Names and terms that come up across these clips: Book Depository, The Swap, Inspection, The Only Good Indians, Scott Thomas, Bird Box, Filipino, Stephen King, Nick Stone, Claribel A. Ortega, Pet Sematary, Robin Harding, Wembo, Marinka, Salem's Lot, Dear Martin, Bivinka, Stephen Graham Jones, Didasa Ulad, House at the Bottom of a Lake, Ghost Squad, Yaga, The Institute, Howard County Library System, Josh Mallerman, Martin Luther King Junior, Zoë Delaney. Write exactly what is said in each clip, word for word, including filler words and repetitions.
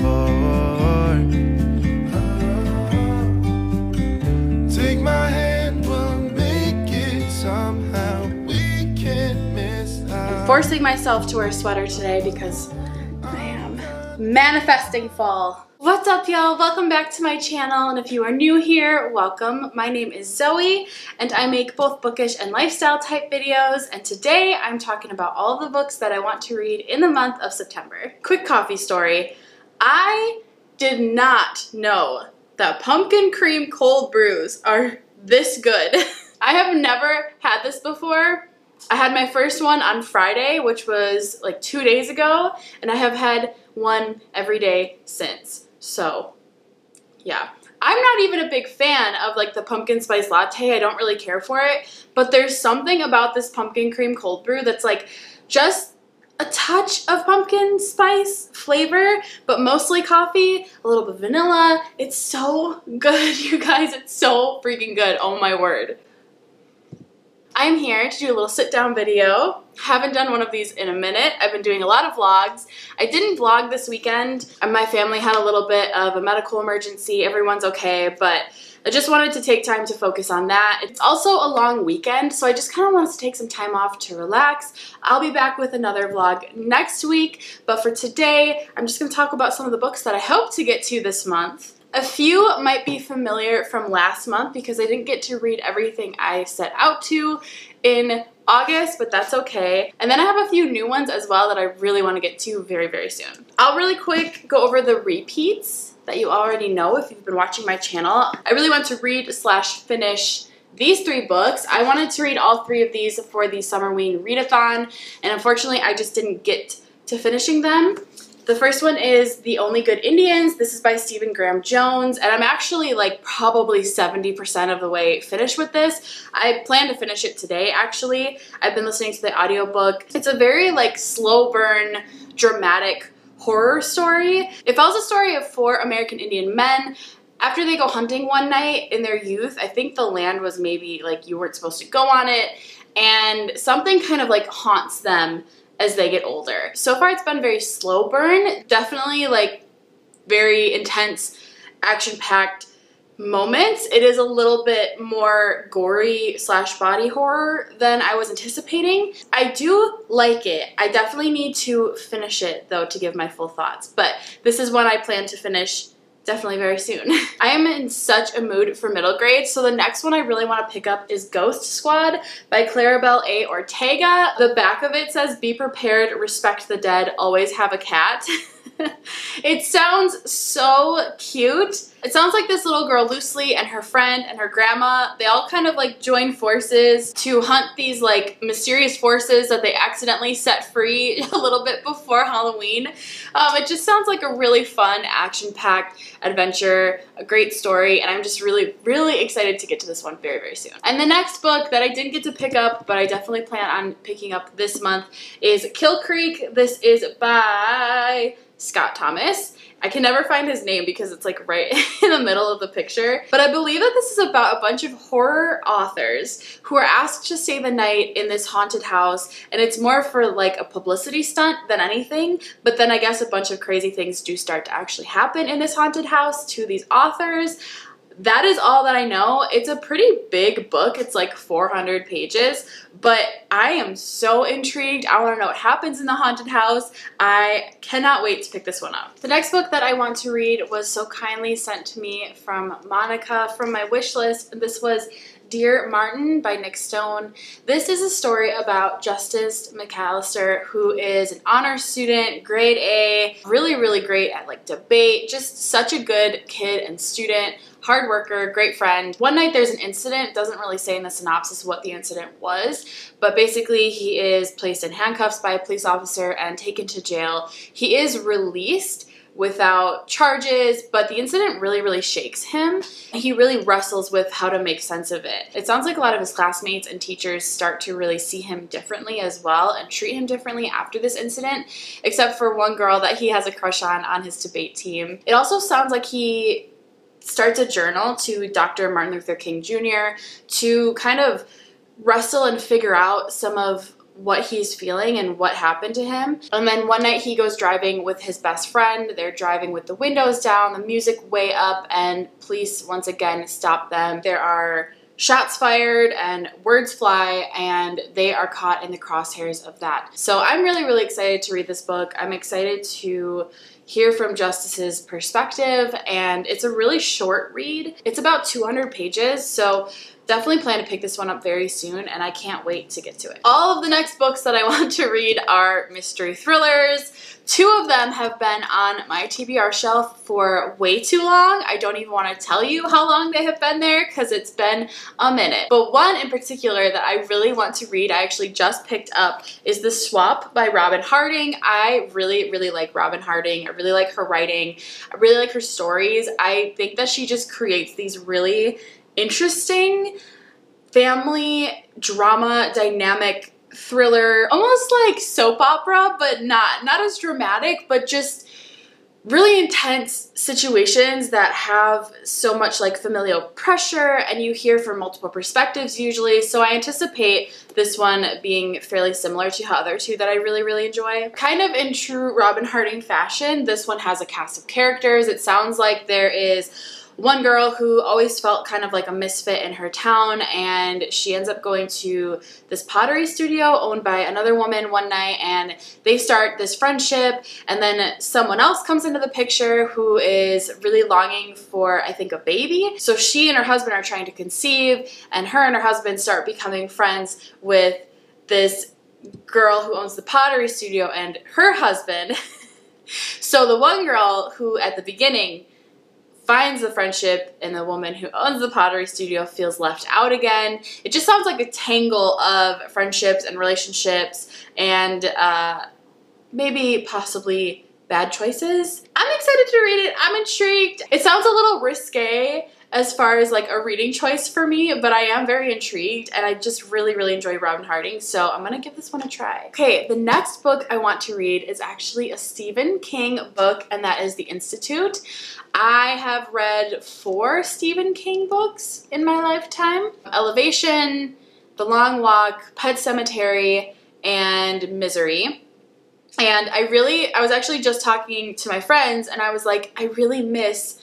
for. Take my hand, we'll make it somehow. We can't miss out. I'm forcing myself to wear a sweater today because I am manifesting fall. What's up, y'all? Welcome back to my channel, and if you are new here, welcome. My name is Zoe, and I make both bookish and lifestyle type videos, and today I'm talking about all the books that I want to read in the month of September. Quick coffee story. I did not know that pumpkin cream cold brews are this good. I have never had this before. I had my first one on Friday, which was like two days ago, and I have had one every day since. So yeah, I'm not even a big fan of like the pumpkin spice latte. I don't really care for it, but there's something about this pumpkin cream cold brew that's like just a touch of pumpkin spice flavor, but mostly coffee, a little bit of vanilla. It's so good, you guys. It's so freaking good. Oh my word. I'm here to do a little sit-down video. Haven't done one of these in a minute. I've been doing a lot of vlogs. I didn't vlog this weekend. My family had a little bit of a medical emergency. Everyone's okay, but I just wanted to take time to focus on that. It's also a long weekend, so I just kind of wanted to take some time off to relax. I'll be back with another vlog next week, but for today, I'm just gonna talk about some of the books that I hope to get to this month. A few might be familiar from last month because I didn't get to read everything I set out to in August, but that's okay. And then I have a few new ones as well that I really want to get to very, very soon. I'll really quick go over the repeats that you already know if you've been watching my channel. I really want to read slash finish these three books. I wanted to read all three of these for the Summerween Readathon, and unfortunately I just didn't get to finishing them. The first one is The Only Good Indians. This is by Stephen Graham Jones, and I'm actually like probably seventy percent of the way finished with this. I plan to finish it today, actually. I've been listening to the audiobook. It's a very like slow burn, dramatic horror story. It follows a story of four American Indian men. After they go hunting one night in their youth, I think the land was maybe like you weren't supposed to go on it, and something kind of like haunts them as they get older. So far it's been very slow burn, definitely like very intense, action-packed moments. It is a little bit more gory slash body horror than I was anticipating. I do like it. I definitely need to finish it though to give my full thoughts, but this is one I plan to finish definitely very soon. I am in such a mood for middle grade, so the next one I really want to pick up is Ghost Squad by Claribel A. Ortega. The back of it says, "Be prepared, respect the dead, always have a cat." It sounds so cute. It sounds like this little girl Lucy and her friend and her grandma, they all kind of like join forces to hunt these like mysterious forces that they accidentally set free a little bit before Halloween. Um, it just sounds like a really fun, action-packed adventure, a great story, and I'm just really, really excited to get to this one very, very soon. And the next book that I didn't get to pick up, but I definitely plan on picking up this month, is Kill Creek. This is by Scott Thomas. I can never find his name because it's like right in the middle of the picture. But I believe that this is about a bunch of horror authors who are asked to stay the night in this haunted house, and it's more for like a publicity stunt than anything. But then I guess a bunch of crazy things do start to actually happen in this haunted house to these authors. That is all that I know. It's a pretty big book. It's like four hundred pages, but I am so intrigued. I want to know what happens in the haunted house. I cannot wait to pick this one up. The next book that I want to read was so kindly sent to me from Monica from my wish list. This was Dear Martin by Nick Stone. This is a story about Justice McAllister, who is an honor student, grade A, really, really great at like debate, just such a good kid and student, hard worker, great friend. One night there's an incident. It doesn't really say in the synopsis what the incident was, but basically he is placed in handcuffs by a police officer and taken to jail. He is released, without charges, but the incident really, really shakes him. He really wrestles with how to make sense of it. It sounds like a lot of his classmates and teachers start to really see him differently as well and treat him differently after this incident, except for one girl that he has a crush on on his debate team. It also sounds like he starts a journal to Doctor Martin Luther King Junior to kind of wrestle and figure out some of what he's feeling and what happened to him. And then one night he goes driving with his best friend. They're driving with the windows down, the music way up, and police once again stop them. There are shots fired and words fly, and they are caught in the crosshairs of that. So I'm really, really excited to read this book. I'm excited to hear from Justice's perspective, and it's a really short read. It's about two hundred pages, so definitely plan to pick this one up very soon, and I can't wait to get to it. All of the next books that I want to read are mystery thrillers. Two of them have been on my T B R shelf for way too long. I don't even want to tell you how long they have been there because it's been a minute. But one in particular that I really want to read, I actually just picked up, is The Swap by Robin Harding. I really, really like Robin Harding. I really like her writing. I really like her stories. I think that she just creates these really interesting family drama dynamic thriller, almost like soap opera, but not not as dramatic, but just really intense situations that have so much like familial pressure, and you hear from multiple perspectives usually. So I anticipate this one being fairly similar to the other two that I really, really enjoy. Kind of in true Robin Harding fashion, this one has a cast of characters. It sounds like there is one girl who always felt kind of like a misfit in her town, and she ends up going to this pottery studio owned by another woman one night, and they start this friendship, and then someone else comes into the picture who is really longing for, I think, a baby. So she and her husband are trying to conceive, and her and her husband start becoming friends with this girl who owns the pottery studio and her husband. So the one girl who at the beginning finds the friendship, and the woman who owns the pottery studio feels left out again. It just sounds like a tangle of friendships and relationships and uh, maybe possibly bad choices. I'm excited to read it. I'm intrigued. It sounds a little risque as far as like a reading choice for me, but I am very intrigued, and I just really, really enjoy Robin Harding, so I'm gonna give this one a try. Okay, the next book I want to read is actually a Stephen King book, and that is The Institute. I have read four Stephen King books in my lifetime: Elevation, The Long Walk, Pet Sematary, and Misery. And I really, I was actually just talking to my friends, and I was like, I really miss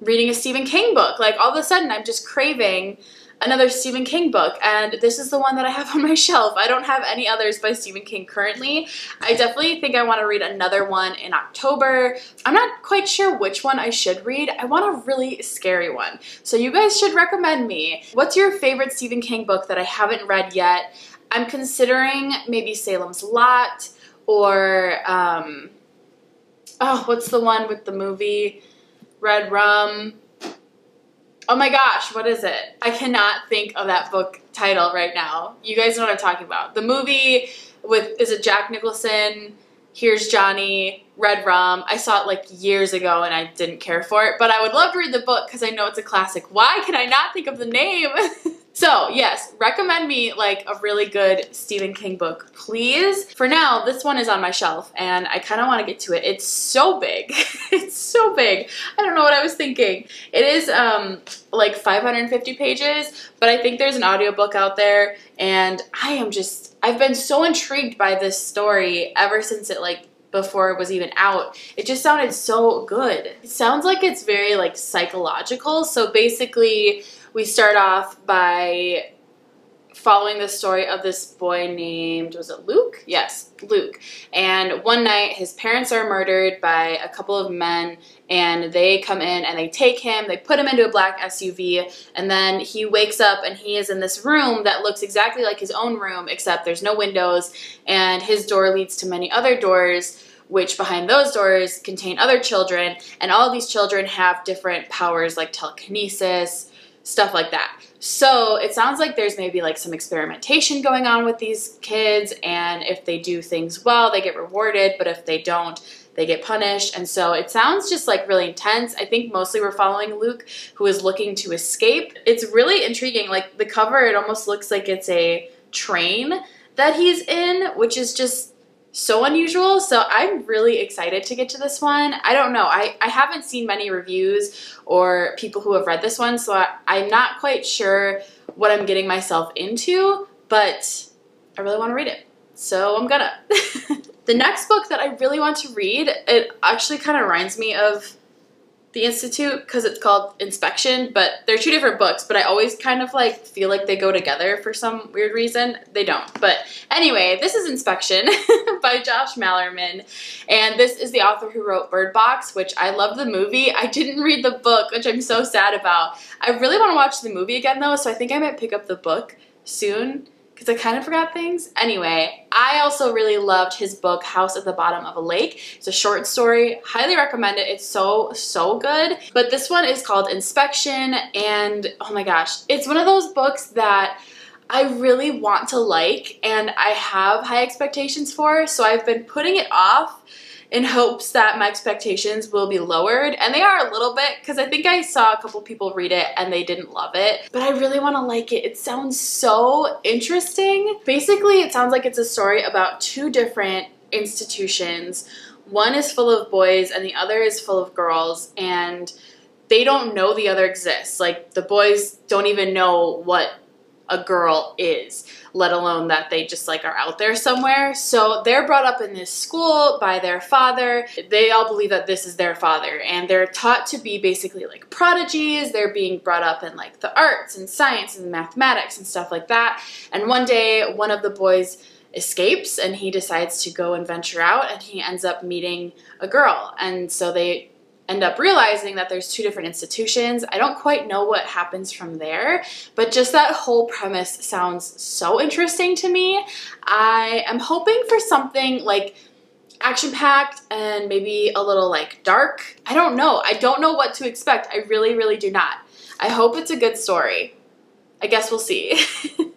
reading a Stephen King book. Like, all of a sudden I'm just craving another Stephen King book, and this is the one that I have on my shelf. I don't have any others by Stephen King currently. I definitely think I want to read another one in October. I'm not quite sure which one I should read. I want a really scary one, so you guys should recommend me. What's your favorite Stephen King book that I haven't read yet? I'm considering maybe Salem's Lot, or um, oh, what's the one with the movie? Red Rum. Oh my gosh, what is it? I cannot think of that book title right now. You guys know what I'm talking about. The movie with, is it Jack Nicholson? Here's Johnny, Red Rum. I saw it like years ago and I didn't care for it, but I would love to read the book because I know it's a classic. Why can I not think of the name? So yes, recommend me like a really good Stephen King book, please. For now, this one is on my shelf and I kind of want to get to it. It's so big. It's so big. I don't know what I was thinking. It is um, like five hundred fifty pages, but I think there's an audiobook out there, and I am just, I've been so intrigued by this story ever since it like before it was even out. It just sounded so good. It sounds like it's very like psychological. So basically, we start off by following the story of this boy named, was it Luke? Yes, Luke. And one night his parents are murdered by a couple of men, and they come in and they take him, they put him into a black S U V, and then he wakes up and he is in this room that looks exactly like his own room, except there's no windows, and his door leads to many other doors, which behind those doors contain other children, and all of these children have different powers like telekinesis, stuff like that. So it sounds like there's maybe like some experimentation going on with these kids, and if they do things well, they get rewarded, but if they don't, they get punished. And so it sounds just like really intense. I think mostly we're following Luke, who is looking to escape. It's really intriguing. Like the cover, it almost looks like it's a train that he's in, which is just so unusual. So I'm really excited to get to this one. I don't know. I, I haven't seen many reviews or people who have read this one, so I, I'm not quite sure what I'm getting myself into, but I really want to read it. So I'm gonna. The next book that I really want to read, it actually kind of reminds me of The Institute because it's called Inspection, but they're two different books, but I always kind of like feel like they go together for some weird reason. They don't. But anyway, this is Inspection by Josh Mallerman, and this is the author who wrote Bird Box, which I love the movie. I didn't read the book, which I'm so sad about. I really want to watch the movie again though, so I think I might pick up the book soon because I kind of forgot things. Anyway, I also really loved his book, House at the Bottom of a Lake. It's a short story. Highly recommend it. It's so, so good. But this one is called Inspection, and oh my gosh, it's one of those books that I really want to like and I have high expectations for, so I've been putting it off in hopes that my expectations will be lowered, and they are a little bit, because I think I saw a couple people read it and they didn't love it, but I really want to like it. It sounds so interesting. Basically, it sounds like it's a story about two different institutions. One is full of boys and the other is full of girls, and they don't know the other exists. Like, the boys don't even know what a girl is, let alone that they just like are out there somewhere. So they're brought up in this school by their father. They all believe that this is their father, and they're taught to be basically like prodigies. They're being brought up in like the arts and science and mathematics and stuff like that. And one day one of the boys escapes and he decides to go and venture out, and he ends up meeting a girl, and so they end up realizing that there's two different institutions. I don't quite know what happens from there, but just that whole premise sounds so interesting to me. I am hoping for something like action-packed and maybe a little like dark. I don't know. I don't know what to expect. I really, really do not. I hope it's a good story. I guess we'll see.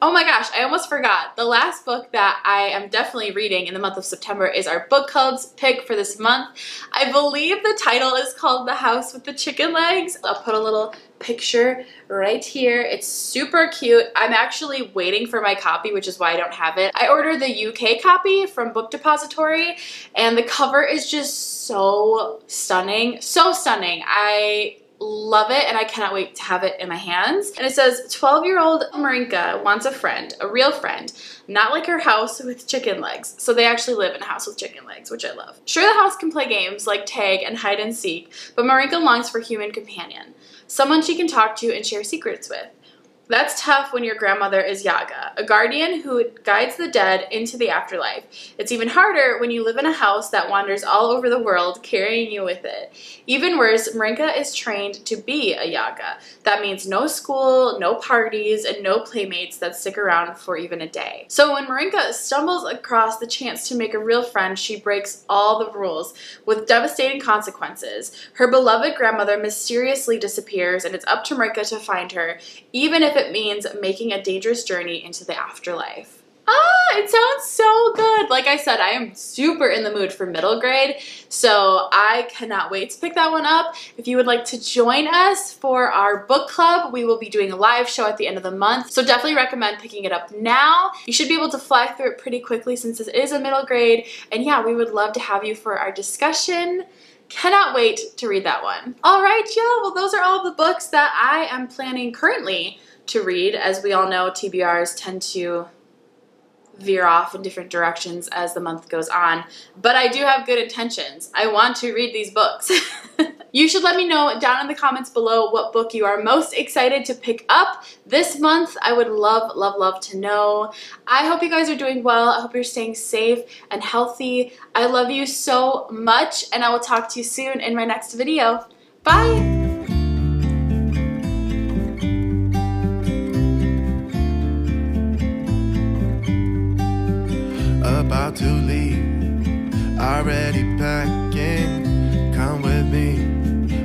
Oh my gosh, I almost forgot. The last book that I am definitely reading in the month of September is our book club's pick for this month. I believe the title is called The House with the Chicken Legs. I'll put a little picture right here. It's super cute. I'm actually waiting for my copy, which is why I don't have it. I ordered the U K copy from Book Depository, and the cover is just so stunning. So stunning. I love it, and I cannot wait to have it in my hands. And it says, twelve-year-old Marinka wants a friend, a real friend, not like her house with chicken legs. So they actually live in a house with chicken legs, which I love. Sure, the house can play games like tag and hide and seek, but Marinka longs for human companion, someone she can talk to and share secrets with. That's tough when your grandmother is Yaga, a guardian who guides the dead into the afterlife. It's even harder when you live in a house that wanders all over the world, carrying you with it. Even worse, Marinka is trained to be a Yaga. That means no school, no parties, and no playmates that stick around for even a day. So when Marinka stumbles across the chance to make a real friend, she breaks all the rules, with devastating consequences. Her beloved grandmother mysteriously disappears, and it's up to Marinka to find her, even if it means making a dangerous journey into the afterlife. Ah, it sounds so good. Like I said, I am super in the mood for middle grade, so I cannot wait to pick that one up. If you would like to join us for our book club, we will be doing a live show at the end of the month, so definitely recommend picking it up now. You should be able to fly through it pretty quickly since it is a middle grade, and yeah, we would love to have you for our discussion. Cannot wait to read that one. All right, y'all. Well, those are all the books that I am planning currently to read. As we all know, T B Rs tend to veer off in different directions as the month goes on, but I do have good intentions. I want to read these books. You should let me know down in the comments below what book you are most excited to pick up this month. I would love, love, love to know. I hope you guys are doing well. I hope you're staying safe and healthy. I love you so much, and I will talk to you soon in my next video. Bye! About to leave, already packing. Come with me,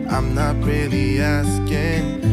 I'm not really asking.